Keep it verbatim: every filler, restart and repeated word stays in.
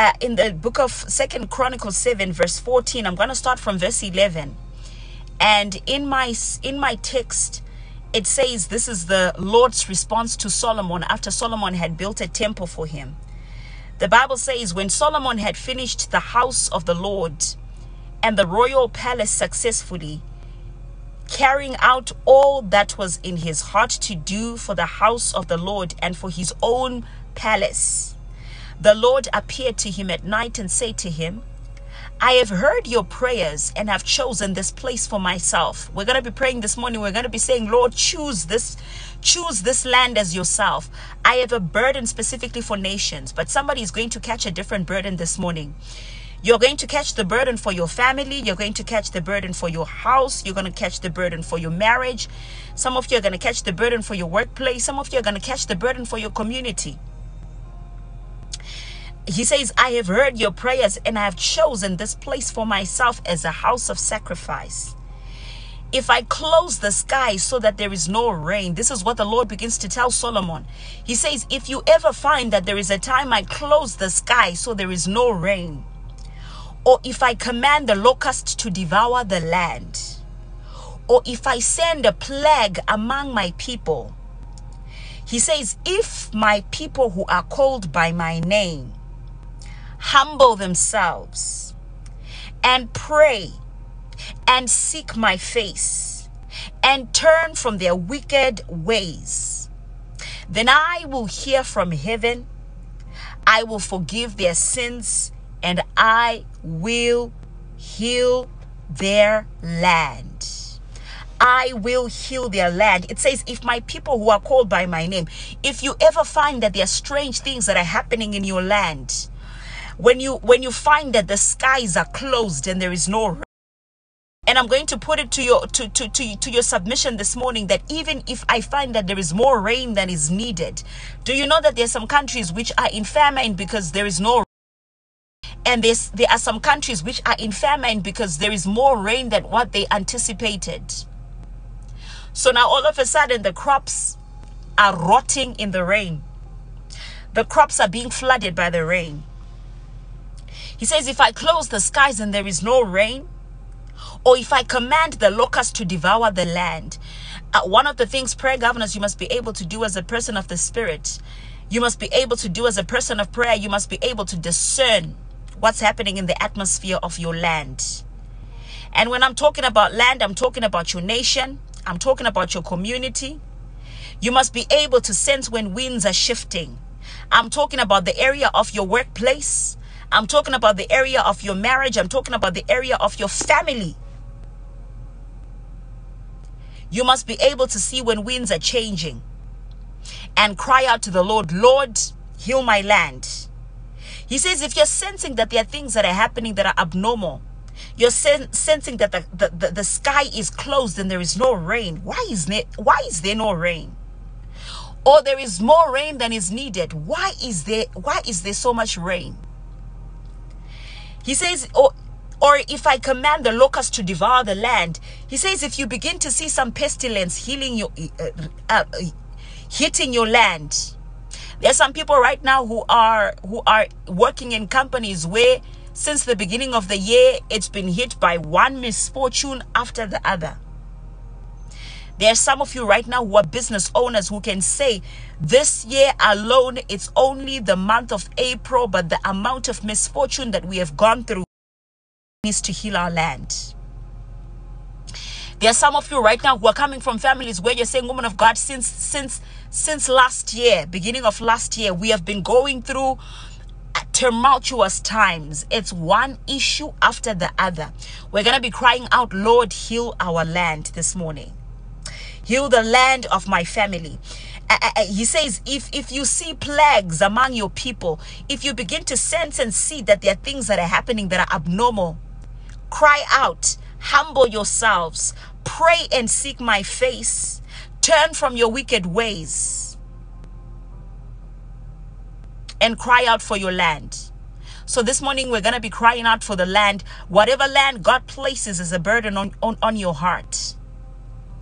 uh, in the book of Second Chronicles seven, verse fourteen. I'm going to start from verse eleven. And in my in my text, it says this is the Lord's response to Solomon after Solomon had built a temple for him. The Bible says, when Solomon had finished the house of the Lord and the royal palace successfully, carrying out all that was in his heart to do for the house of the Lord and for his own palace, the Lord appeared to him at night and said to him, I have heard your prayers and have chosen this place for myself. We're going to be praying this morning. We're going to be saying, Lord, choose this, choose this land as yourself. I have a burden specifically for nations, but somebody is going to catch a different burden this morning. You're going to catch the burden for your family. You're going to catch the burden for your house. You're going to catch the burden for your marriage. Some of you are going to catch the burden for your workplace. Some of you are going to catch the burden for your community. He says, I have heard your prayers and I have chosen this place for myself as a house of sacrifice. If I close the sky so that there is no rain, this is what the Lord begins to tell Solomon. He says, if you ever find that there is a time I close the sky so there is no rain, or if I command the locust to devour the land, or if I send a plague among my people, he says, if my people who are called by my name humble themselves and pray and seek my face and turn from their wicked ways, then I will hear from heaven, I will forgive their sins, and I will heal their land. I will heal their land. It says, if my people who are called by my name, if you ever find that there are strange things that are happening in your land, when you when you find that the skies are closed and there is no rain, and I'm going to put it to your to to to, to your submission this morning that even if I find that there is more rain than is needed, do you know that there are some countries which are in famine because there is no rain? And there are some countries which are in famine because there is more rain than what they anticipated. So now all of a sudden the crops are rotting in the rain. The crops are being flooded by the rain. He says, if I close the skies and there is no rain, or if I command the locusts to devour the land. Uh, one of the things, prayer governors, you must be able to do as a person of the Spirit. You must be able to do as a person of prayer. You must be able to discern what's happening in the atmosphere of your land. And when I'm talking about land, I'm talking about your nation. I'm talking about your community. You must be able to sense when winds are shifting. I'm talking about the area of your workplace. I'm talking about the area of your marriage. I'm talking about the area of your family. You must be able to see when winds are changing and cry out to the Lord, Lord, heal my land. He says, if you're sensing that there are things that are happening that are abnormal, you're sen sensing that the, the, the, the sky is closed and there is no rain. Why is there, why is there no rain? Or there is more rain than is needed. Why is there, why is there so much rain? He says, or, or if I command the locusts to devour the land, he says, if you begin to see some pestilence healing your, uh, uh, uh, hitting your land. There's some people right now who are who are working in companies where since the beginning of the year it's been hit by one misfortune after the other. There are some of you right now who are business owners who can say this year alone, it's only the month of April, but the amount of misfortune that we have gone through needs to heal our land. There are some of you right now who are coming from families where you're saying, woman of God, since since since last year, beginning of last year, we have been going through tumultuous times. It's one issue after the other. We're going to be crying out, Lord, heal our land this morning. Heal the land of my family. Uh, uh, he says, if, if you see plagues among your people, if you begin to sense and see that there are things that are happening that are abnormal, cry out, humble yourselves. Pray and seek my face. Turn from your wicked ways and cry out for your land. So this morning we're going to be crying out for the land. Whatever land God places as a burden on, on, on your heart.